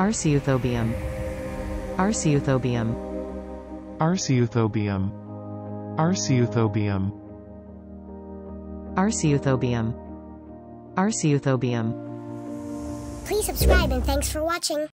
Arceuthobium. Arceuthobium. Arceuthobium. Arceuthobium. Arceuthobium. Arceuthobium. Please subscribe and thanks for watching.